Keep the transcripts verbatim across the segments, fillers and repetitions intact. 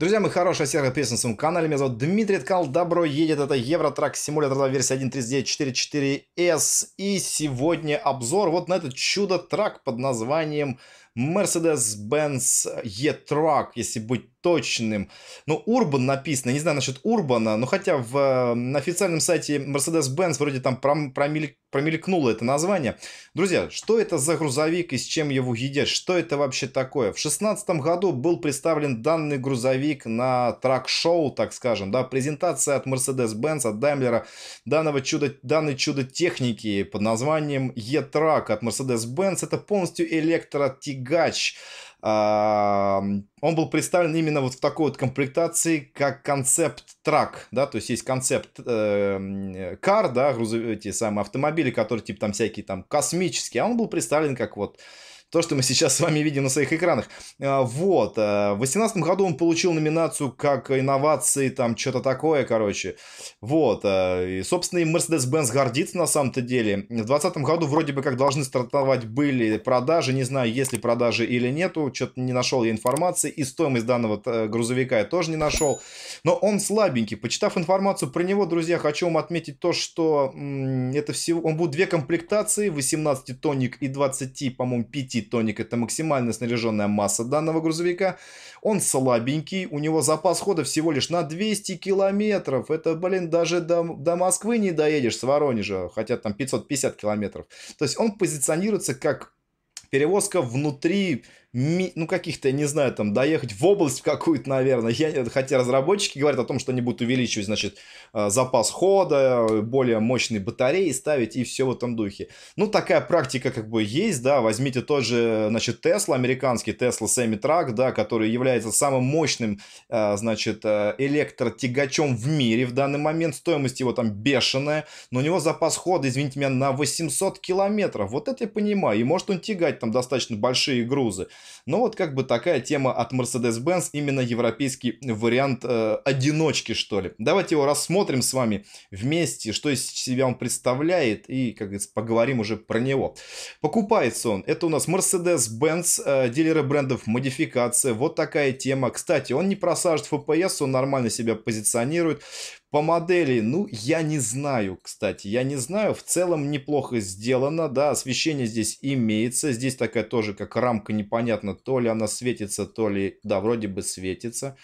Друзья мои хорошие, всех приветствую на своем канале. Меня зовут Дмитрий Ткал, Добро едет. Это Евротрак Симулятор два, версия один точка тридцать девять точка четыре точка четыре эс. И сегодня обзор вот на этот чудо-трак под названием Mercedes-Benz eTruck, если быть точным. Ну, Urban написано, не знаю насчет Urban, но хотя в, на официальном сайте Mercedes-Benz вроде там промелькнуло это название. Друзья, что это за грузовик и с чем его едят? Что это вообще такое? В две тысячи шестнадцатом году был представлен данный грузовик на трак-шоу, так скажем, да, презентация от Mercedes-Benz, от Даймлера, данного чудо, данной чудо-техники под названием eTruck от Mercedes-Benz. Это полностью электротягач. Гач. Он был представлен именно вот в такой вот комплектации, как концепт-трак, да, то есть есть концепт-кар, да, грузовые, те самые автомобили, которые типа там всякие там космические, а он был представлен как вот то, что мы сейчас с вами видим на своих экранах. Вот, в две тысячи восемнадцатом году он получил номинацию как инновации, там что-то такое, короче. Вот, и, собственно, и Mercedes-Benz гордится на самом-то деле. В две тысячи двадцатом году вроде бы как должны стартовать были продажи, не знаю, есть ли продажи или нету, что-то не нашел я информации, и стоимость данного грузовика я тоже не нашел. Но он слабенький. Почитав информацию про него, друзья, хочу вам отметить то, что это всего... Он будет две комплектации, восемнадцатитонник и двадцати, по-моему, пяти. Тоник — это максимально снаряженная масса данного грузовика. Он слабенький, у него запас хода всего лишь на двести километров. Это, блин, даже до, до Москвы не доедешь с Воронежа, хотя там пятьсот пятьдесят километров. То есть он позиционируется как перевозка внутри, ну, каких-то, я не знаю, там, доехать в область какую-то, наверное. Я, хотя разработчики говорят о том, что они будут увеличивать, значит, запас хода, более мощные батареи ставить и все в этом духе. Ну, такая практика как бы есть, да. Возьмите тот же, значит, Tesla, американский Tesla Semitruck, да, который является самым мощным, значит, электротягачом в мире в данный момент. Стоимость его там бешеная, но у него запас хода, извините меня, на восемьсот километров. Вот это я понимаю. И может он тягать там достаточно большие грузы. Но вот как бы такая тема от Mercedes-Benz, именно европейский вариант э, одиночки, что ли. Давайте его рассмотрим с вами вместе, что из себя он представляет, и, как говорится, поговорим уже про него. Покупается он. Это у нас Mercedes-Benz, э, дилеры брендов, модификация. Вот такая тема. Кстати, он не просаживает эф пэ эс, он нормально себя позиционирует. По модели, ну, я не знаю, кстати, я не знаю, в целом неплохо сделано, да, освещение здесь имеется, здесь такая тоже как рамка, непонятно, то ли она светится, то ли, да, вроде бы светится,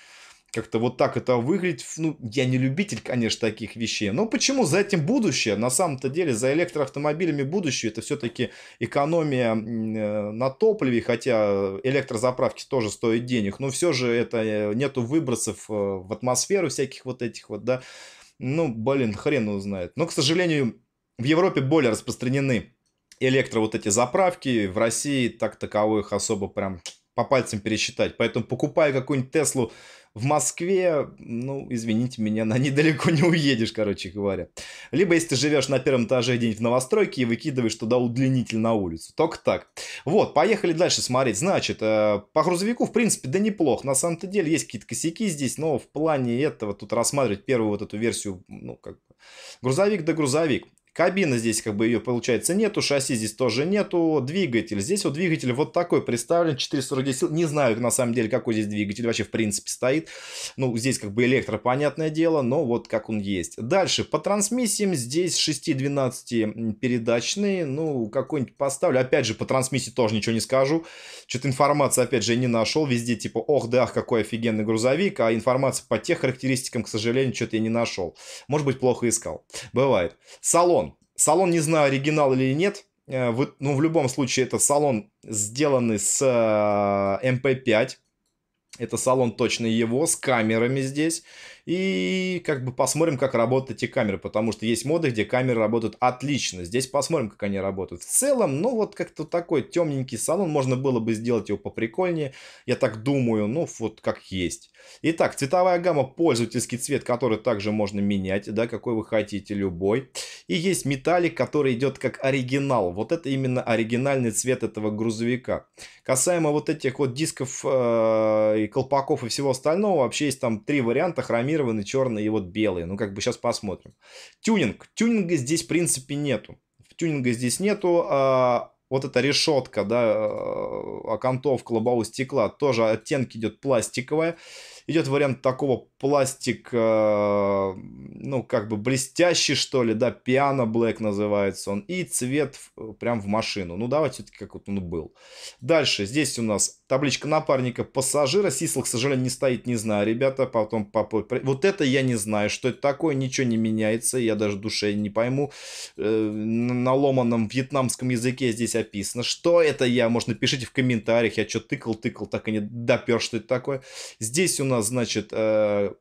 как-то вот так это выглядит, ну, я не любитель, конечно, таких вещей, но почему за этим будущее, на самом-то деле, за электроавтомобилями будущее, это все-таки экономия на топливе, хотя электрозаправки тоже стоят денег, но все же это нету выбросов в атмосферу всяких вот этих вот, да, ну, блин, хрен узнает, но, к сожалению, в Европе более распространены электро вот эти заправки, в России так таковых особо прям по пальцам пересчитать, поэтому покупая какую-нибудь Теслу в Москве, ну, извините меня, на ней далеко не уедешь, короче говоря. Либо, если ты живешь на первом этаже где-нибудь в новостройке и выкидываешь туда удлинитель на улицу. Только так. Вот, поехали дальше смотреть. Значит, по грузовику, в принципе, да неплохо. На самом-то деле есть какие-то косяки здесь, но в плане этого тут рассматривать первую вот эту версию, ну, как бы, грузовик да грузовик. Кабина здесь, как бы, ее, получается, нету, шасси здесь тоже нету, двигатель. Здесь вот двигатель вот такой представлен, четыреста сорок сил. Не знаю, на самом деле, какой здесь двигатель вообще, в принципе, стоит. Ну, здесь, как бы, электро, понятное дело, но вот как он есть. Дальше, по трансмиссиям здесь шесть двенадцать передачные. Ну, какой-нибудь поставлю. Опять же, по трансмиссии тоже ничего не скажу. Что-то информации, опять же, я не нашел. Везде, типа, ох, да, какой офигенный грузовик. А информации по тех характеристикам, к сожалению, что-то я не нашел. Может быть, плохо искал. Бывает. Салон. Салон, не знаю, оригинал или нет, но ну, в любом случае это салон, сделанный с эм пэ пять, это салон точно его, с камерами здесь, и как бы посмотрим, как работают эти камеры, потому что есть моды, где камеры работают отлично, здесь посмотрим, как они работают. В целом, ну вот как-то такой темненький салон, можно было бы сделать его поприкольнее, я так думаю, ну вот как есть. Итак, цветовая гамма, пользовательский цвет, который также можно менять, да, какой вы хотите, любой. И есть металлик, который идет как оригинал. Вот это именно оригинальный цвет этого грузовика. Касаемо вот этих вот дисков э, и колпаков и всего остального, вообще есть там три варианта, хромированный, черный и вот белый. Ну, как бы сейчас посмотрим. Тюнинг. Тюнинга здесь, в принципе, нету. Тюнинга здесь нету. Э, Вот эта решетка, да, окантовка лобового стекла, тоже оттенки идет пластиковая. Идет вариант такого пластика, ну, как бы блестящий, что ли, да, Piano Black называется он. И цвет прям в машину. Ну, давайте все-таки как вот он был. Дальше здесь у нас табличка напарника пассажира. Сисл, к сожалению, не стоит, не знаю, ребята. Потом попой... Вот это я не знаю, что это такое. Ничего не меняется, я даже душе не пойму. На ломаном вьетнамском языке здесь описано. Что это я? Может, напишите в комментариях. Я что тыкал, тыкал, так и не допер, что это такое. Здесь у нас, значит... Э...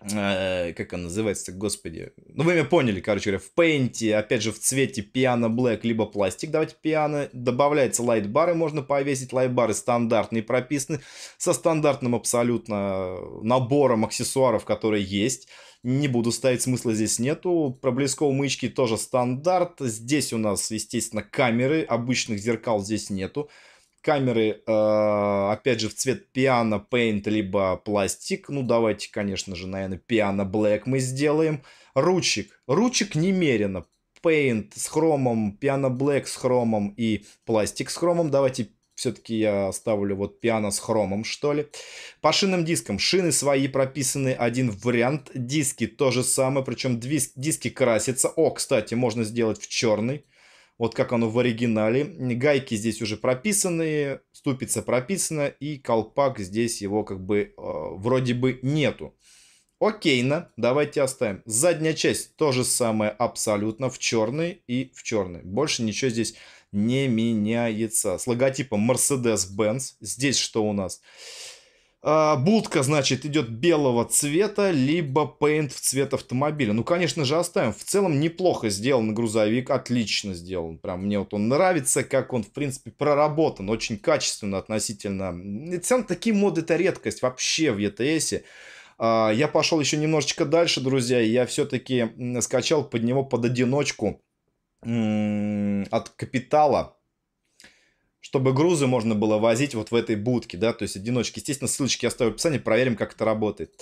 Как она называется, господи? Ну, вы меня поняли, короче говоря, в пейнте, опять же, в цвете Piano Black, либо пластик, давайте Piano, добавляется лайтбары, можно повесить, лайтбары стандартные прописаны, со стандартным абсолютно набором аксессуаров, которые есть. Не буду ставить, смысла здесь нету. Проблесковые маячки тоже стандарт. Здесь у нас, естественно, камеры, обычных зеркал здесь нету. Камеры, опять же, в цвет Piano Paint, либо пластик. Ну, давайте, конечно же, наверное, Piano Black мы сделаем. Ручек. Ручек немерено. Paint с хромом, Piano Black с хромом и пластик с хромом. Давайте все-таки я оставлю вот Piano с хромом, что ли. По шинным дискам. Шины свои прописаны. Один вариант. Диски то же самое. Причем диски красятся. О, кстати, можно сделать в черный. Вот как оно в оригинале. Гайки здесь уже прописаны, ступица прописана, и колпак здесь его как бы э, вроде бы нету. Окейно, давайте оставим. Задняя часть то же самое абсолютно, в черный и в черный. Больше ничего здесь не меняется. С логотипом Mercedes-Benz. Здесь что у нас? Будка, значит, идет белого цвета, либо пейнт в цвет автомобиля. Ну, конечно же, оставим. В целом, неплохо сделан грузовик, отлично сделан. Прям мне вот он нравится, как он, в принципе, проработан. Очень качественно относительно. Сам такие моды — это редкость вообще в и ти эс. Я пошел еще немножечко дальше, друзья. Я все-таки скачал под него под одиночку от Капитала, чтобы грузы можно было возить вот в этой будке, да, то есть одиночки. Естественно, ссылочки я оставлю в описании, проверим, как это работает.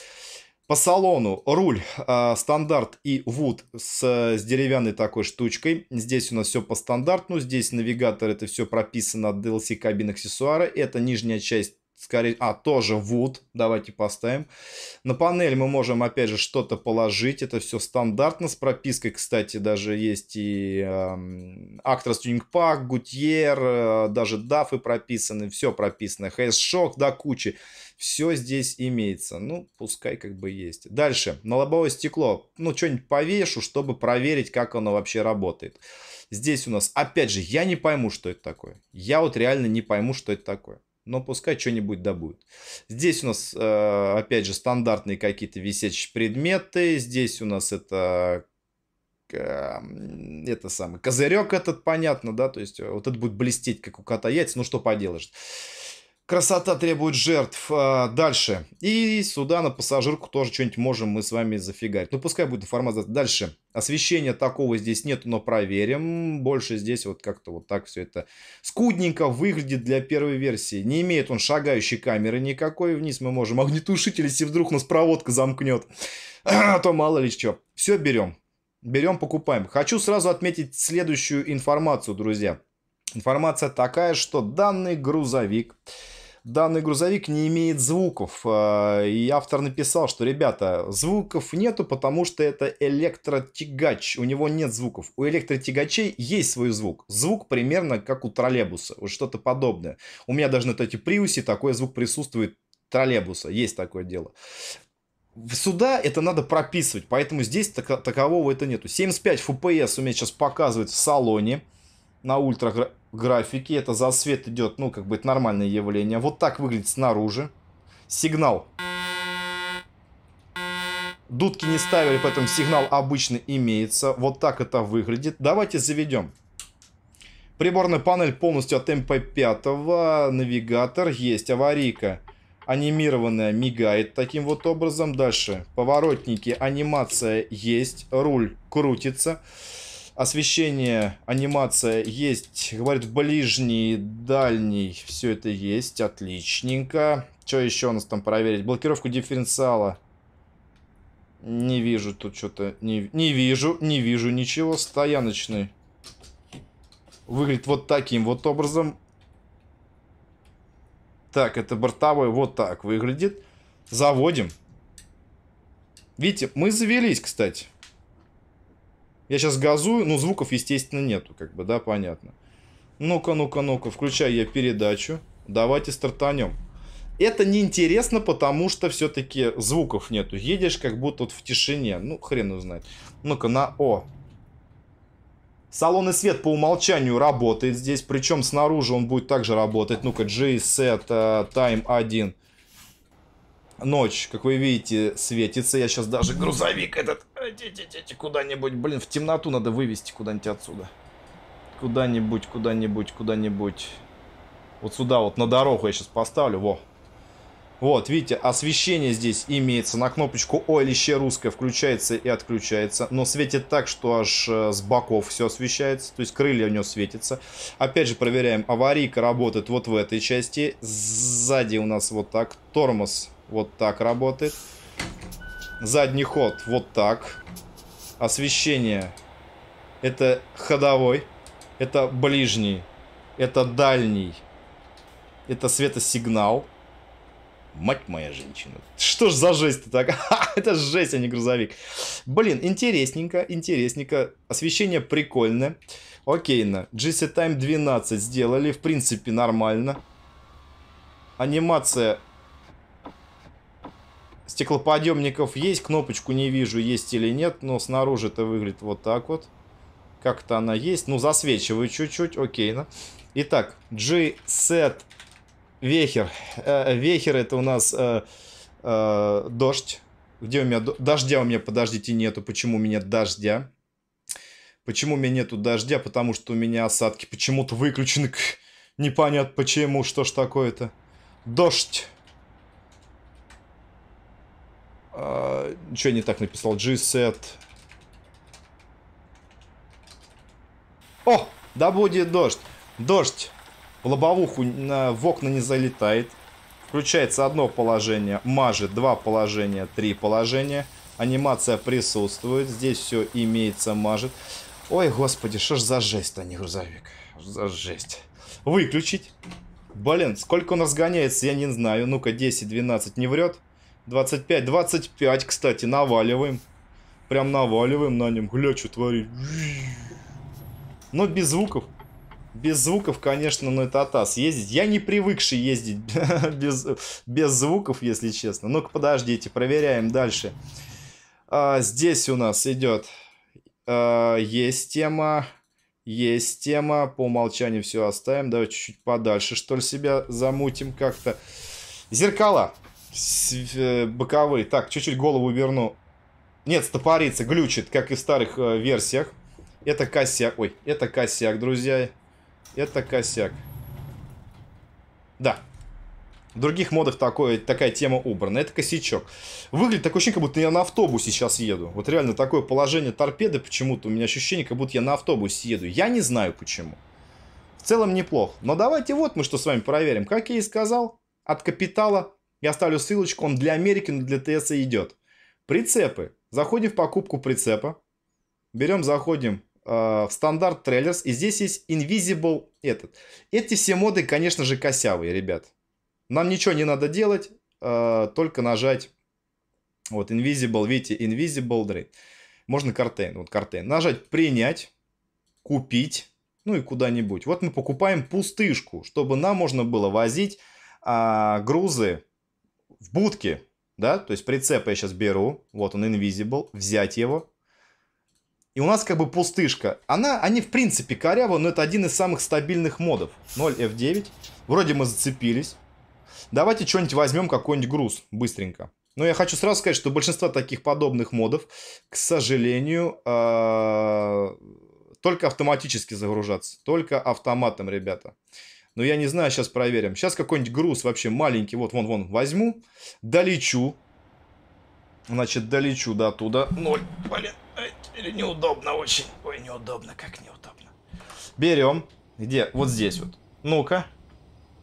По салону руль э, стандарт и вуд с, с деревянной такой штучкой. Здесь у нас все по стандарту, здесь навигатор, это все прописано от ди эл си кабин аксессуары. Это нижняя часть, скорее, а, тоже вуд, давайте поставим. На панель мы можем, опять же, что-то положить, это все стандартно, с пропиской, кстати, даже есть и э, Actros Tuning Pack, Goodyear, э, даже дафы прописаны, все прописано, хэс-шок, да, кучи. Все здесь имеется. Ну, пускай как бы есть. Дальше. На лобовое стекло. Ну, что-нибудь повешу, чтобы проверить, как оно вообще работает. Здесь у нас, опять же, я не пойму, что это такое. Я вот реально не пойму, что это такое. Но пускай что-нибудь да будет. Здесь у нас, э, опять же, стандартные какие-то висячие предметы. Здесь у нас это... это самый козырек этот, понятно, да? То есть, вот это будет блестеть, как у кота яйца. Ну, что поделаешь. Красота требует жертв. Дальше. И сюда на пассажирку тоже что-нибудь можем мы с вами зафигарить. Ну, пускай будет информация. Дальше. Освещения такого здесь нет, но проверим. Больше здесь вот как-то вот так все это скудненько выглядит для первой версии. Не имеет он шагающей камеры никакой. Вниз мы можем огнетушитель, если вдруг нас проводка замкнет. А то мало ли что. Все берем. Берем, покупаем. Хочу сразу отметить следующую информацию, друзья. Информация такая, что данный грузовик... Данный грузовик не имеет звуков, и автор написал, что, ребята, звуков нету, потому что это электротягач, у него нет звуков. У электротягачей есть свой звук, звук примерно как у троллейбуса, вот что-то подобное. У меня даже на вот эти приусе такой звук присутствует, троллейбуса, есть такое дело. Сюда это надо прописывать, поэтому здесь так такового это нету. семьдесят пять эф пэ эс у меня сейчас показывает в салоне. На ультра графике это засвет идет, ну, как бы это нормальное явление. Вот так выглядит снаружи. Сигнал. Дудки не ставили, поэтому сигнал обычно имеется. Вот так это выглядит. Давайте заведем. Приборная панель полностью от эм пэ пять. Навигатор есть. Аварийка анимированная мигает таким вот образом. Дальше. Поворотники. Анимация есть. Руль крутится. Освещение, анимация есть, говорит, ближний, дальний, все это есть, отличненько. Что еще у нас там проверить? Блокировку дифференциала. Не вижу тут что-то, не, не вижу, не вижу ничего. Стояночный. Выглядит вот таким вот образом. Так, это бортовой вот так выглядит. Заводим. Видите, мы завелись, кстати. Я сейчас газую, но звуков, естественно, нету, как бы, да, понятно. Ну-ка, ну-ка, ну-ка, включаю я передачу. Давайте стартанем. Это неинтересно, потому что все-таки звуков нету. Едешь как будто вот в тишине. Ну, хрен узнает. Ну-ка, на О. Салон и свет по умолчанию работает здесь. Причем снаружи он будет также работать. Ну-ка, G-Set, Time один. Ночь, как вы видите, светится. Я сейчас даже грузовик этот куда-нибудь, блин, в темноту надо вывести куда-нибудь отсюда. Куда-нибудь, куда-нибудь, куда-нибудь. Вот сюда вот на дорогу я сейчас поставлю. Во. Вот, видите, освещение здесь имеется. На кнопочку О или Щ русская включается и отключается. Но светит так, что аж с боков все освещается. То есть крылья у него светятся. Опять же проверяем. Аварийка работает вот в этой части. Сзади у нас вот так. Тормоз вот так работает. Задний ход вот так. Освещение. Это ходовой. Это ближний. Это дальний. Это светосигнал. Мать моя женщина. Что ж за жесть-то так? Это жесть, а не грузовик. Блин, интересненько, интересненько. Освещение прикольное. Окейно. джи си Time двенадцать сделали. В принципе, нормально. Анимация стеклоподъемников есть. Кнопочку не вижу, есть или нет. Но снаружи это выглядит вот так вот. Как-то она есть. Ну, засвечиваю чуть-чуть. Окейно. Итак, G-Set... Вехер. Вехер это у нас э, э, дождь. Где у меня дождя? У меня, подождите, нету. Почему у меня дождя? Почему у меня нету дождя? Потому что у меня осадки почему-то выключены. Непонятно почему. Что ж такое-то? Дождь. Э, ничего не так написал. G-Set. О! Да будет дождь. Дождь. В лобовуху, в окна не залетает. Включается одно положение, мажет, два положения, три положения. Анимация присутствует. Здесь все имеется, мажет. Ой, господи, что ж за жесть, а не грузовик. Что за жесть. Выключить. Блин, сколько он разгоняется, я не знаю. Ну-ка, десять, двенадцать, не врет. двадцать пять, двадцать пять, кстати, наваливаем. Прям наваливаем на нем. Гля, что творит. Но без звуков. Без звуков, конечно, но это атас ездить. Я не привыкший ездить без, без звуков, если честно. Ну-ка, подождите, проверяем дальше. А, здесь у нас идет... А, есть тема. Есть тема. По умолчанию все оставим. Давай чуть-чуть подальше, что ли, себя замутим как-то. Зеркала. Боковые. Так, чуть-чуть голову верну. Нет, стопорится, глючит, как и в старых версиях. Это косяк. Ой, это косяк, друзья. Это косяк. Да. В других модах такое, такая тема убрана. Это косячок. Выглядит такое ощущение, как будто я на автобусе сейчас еду. Вот реально такое положение торпеды почему-то. У меня ощущение, как будто я на автобусе еду. Я не знаю почему. В целом неплохо. Но давайте вот мы что с вами проверим. Как я и сказал, от Капитала. Я оставлю ссылочку. Он для Америки, но для ТС идет. Прицепы. Заходим в покупку прицепа. Берем, заходим. В стандарт трейлерс. И здесь есть Invisible этот. Эти все моды, конечно же, косявые, ребят. Нам ничего не надо делать. Э, только нажать. Вот Invisible, видите, Invisible Drain. Можно картейн. Вот картейн. Нажать принять. Купить. Ну и куда-нибудь. Вот мы покупаем пустышку, чтобы нам можно было возить э, грузы в будке. Да? То есть прицеп я сейчас беру. Вот он Invisible. Взять его. И у нас как бы пустышка. Она, они в принципе корявы, но это один из самых стабильных модов. ноль эф девять. Вроде мы зацепились. Давайте что-нибудь возьмем, какой-нибудь груз. Быстренько. Но я хочу сразу сказать, что большинство таких подобных модов, к сожалению, только автоматически загружаться. Только автоматом, ребята. Но я не знаю, сейчас проверим. Сейчас какой-нибудь груз вообще маленький. Вот, вон, вон, возьму. Долечу. Значит, долечу до туда. Ноль, блин. Неудобно очень. Ой, неудобно, как неудобно. Берем. Где? Вот здесь вот. Ну-ка.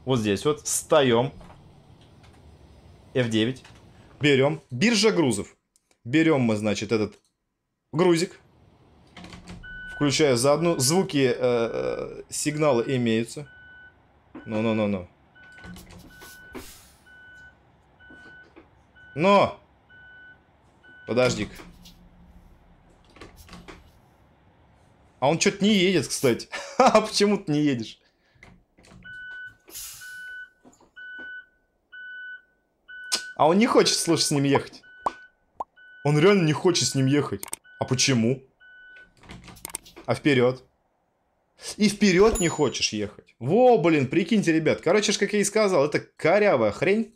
Вот здесь вот. Встаем. эф девять. Берем. Биржа грузов. Берем мы, значит, этот грузик. Включаю заодно. Звуки, э -э сигналы имеются. Ну-ну-ну-ну. Но! Подожди-ка. А он что-то не едет, кстати. А почему ты не едешь? А он не хочет, слушай, с ним ехать. Он реально не хочет с ним ехать. А почему? А вперед? И вперед не хочешь ехать. Во, блин, прикиньте, ребят. Короче, как я и сказал, это корявая хрень.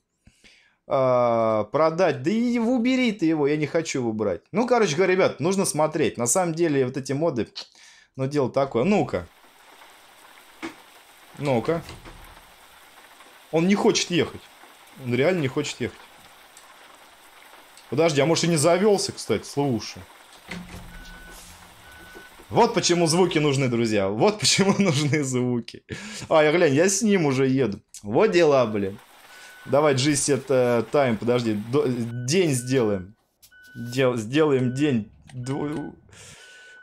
А, продать. Да и убери ты его, я не хочу его брать. Ну, короче говоря, ребят, нужно смотреть. На самом деле, вот эти моды, ну, дело такое. Ну-ка. Ну-ка. Он не хочет ехать. Он реально не хочет ехать. Подожди, а может и не завелся, кстати, слушай. Вот почему звуки нужны, друзья. Вот почему нужны звуки. А, я глянь, я с ним уже еду. Вот дела, блин. Давай, джи сет тайм, подожди. До, день сделаем. Дел, сделаем день. Ду...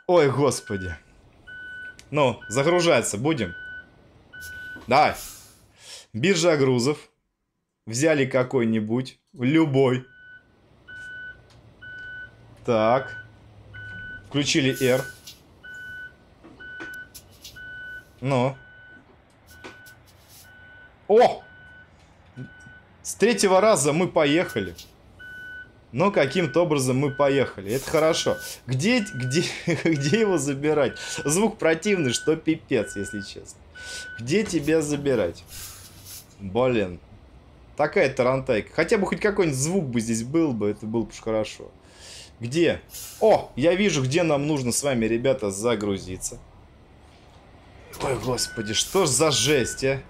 Ой, господи. Ну, загружаться будем. Давай. Биржа грузов. Взяли какой-нибудь. Любой. Так. Включили R. Ну. О! С третьего раза мы поехали. Но каким-то образом мы поехали. Это хорошо. Где, где, где его забирать? Звук противный, что пипец, если честно. Где тебя забирать? Блин. Такая тарантайка. Хотя бы хоть какой-нибудь звук бы здесь был бы. Это было бы хорошо. Где? О, я вижу, где нам нужно с вами, ребята, загрузиться. Ой, господи, что ж за жесть, а?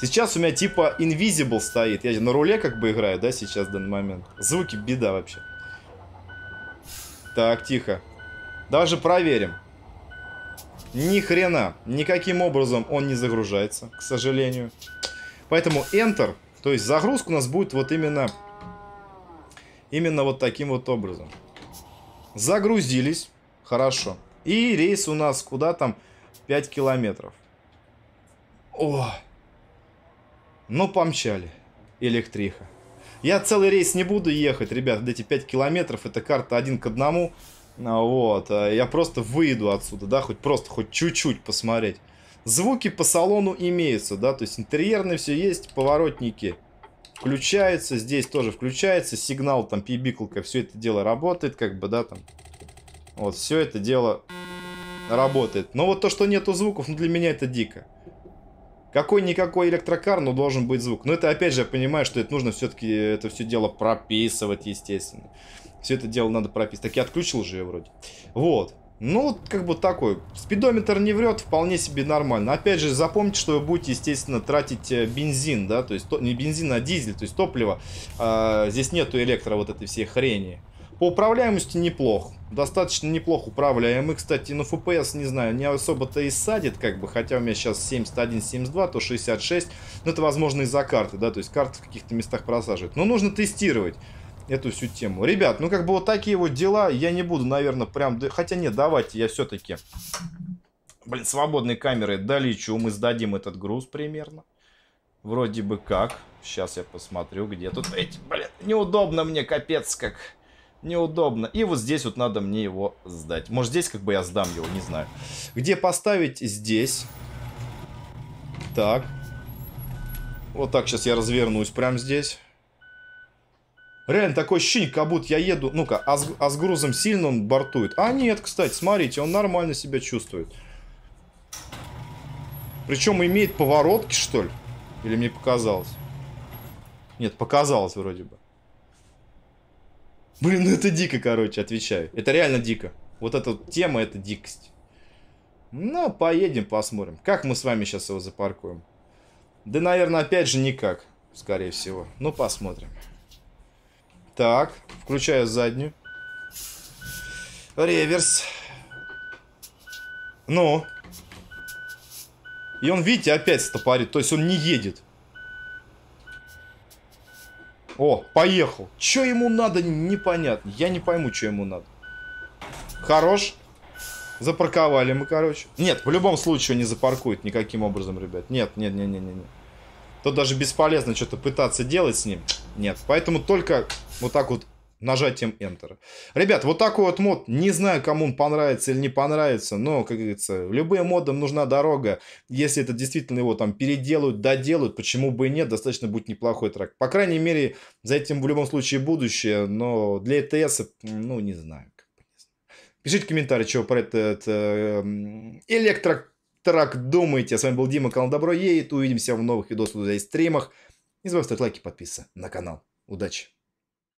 Сейчас у меня типа Invisible стоит. Я на руле как бы играю, да, сейчас в данный момент. Звуки беда вообще. Так, тихо. Даже проверим. Ни хрена. Никаким образом он не загружается, к сожалению. Поэтому Enter, то есть загрузка у нас будет вот именно... Именно вот таким вот образом. Загрузились. Хорошо. И рейс у нас куда там? пять километров. О! Ну, помчали. Электриха. Я целый рейс не буду ехать, ребят. Вот эти пять километров, это карта один к одному. Вот. Я просто выйду отсюда, да, хоть просто, хоть чуть-чуть посмотреть. Звуки по салону имеются, да, то есть интерьерные все есть, поворотники включаются, здесь тоже включается, сигнал там, пибикалка, все это дело работает, как бы, да, там. Вот, все это дело работает. Но вот то, что нету звуков, ну, для меня это дико. Какой-никакой электрокар, но должен быть звук. Но это, опять же, я понимаю, что это нужно все-таки, это все дело прописывать, естественно. Все это дело надо прописывать. Так я отключил же ее вроде. Вот. Ну, как бы такой. Спидометр не врет, вполне себе нормально. Опять же, запомните, что вы будете, естественно, тратить бензин, да, то есть, то, не бензин, а дизель, то есть топливо. А, здесь нету электро вот этой всей хрени. По управляемости неплохо. Достаточно неплохо управляем. И, кстати, на эф пи эс, не знаю, не особо-то и садит, как бы. Хотя у меня сейчас семьдесят один, семьдесят два, то шестьдесят шесть. Но это, возможно, из-за карты, да, то есть карты в каких-то местах просаживает. Но нужно тестировать эту всю тему. Ребят, ну как бы вот такие вот дела. Я не буду, наверное, прям... Хотя нет, давайте я все-таки... Блин, свободной камерой долечу. Мы сдадим этот груз примерно. Вроде бы как. Сейчас я посмотрю, где тут... Эти, блин, неудобно мне, капец как... Неудобно. И вот здесь вот надо мне его сдать. Может, здесь как бы я сдам его, не знаю. Где поставить? Здесь. Так. Вот так сейчас я развернусь прямо здесь. Реально такое ощущение, как будто я еду... Ну-ка, а с, а с грузом сильно он бортует? А нет, кстати, смотрите, он нормально себя чувствует. Причем имеет поворотки, что ли? Или мне показалось? Нет, показалось вроде бы. Блин, ну это дико, короче, отвечаю. Это реально дико. Вот эта вот тема, это дикость. Ну, поедем, посмотрим. Как мы с вами сейчас его запаркуем? Да, наверное, опять же никак, скорее всего. Ну, посмотрим. Так, включаю заднюю. Реверс. Ну. И он, видите, опять стопорит. То есть он не едет. О, поехал. Че ему надо, непонятно. Я не пойму, что ему надо. Хорош. Запарковали мы, короче. Нет, в любом случае не запаркует никаким образом, ребят. Нет, нет, нет, нет, нет. то даже бесполезно что-то пытаться делать с ним. Нет. Поэтому только вот так вот нажатием Enter. Ребят, вот такой вот мод. Не знаю, кому он понравится или не понравится, но, как говорится, любым модам нужна дорога. Если это действительно его там переделают, доделают, почему бы и нет, достаточно будет неплохой трак. По крайней мере, за этим в любом случае будущее, но для и ти эс, ну, не знаю. Пишите комментарии, что про этот электротрак думаете. С вами был Дима, канал Добро едет. Увидимся в новых видосах и стримах. Не забывайте ставить лайки, подписываться на канал. Удачи!